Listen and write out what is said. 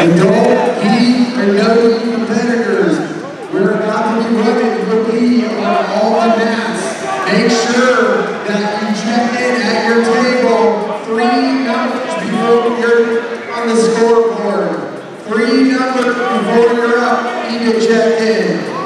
And don't be another competitors. We're not the women who be on all the mats. Make sure that you check in at your table 3 numbers before you're on the scoreboard. 3 numbers before you're up, you can check in.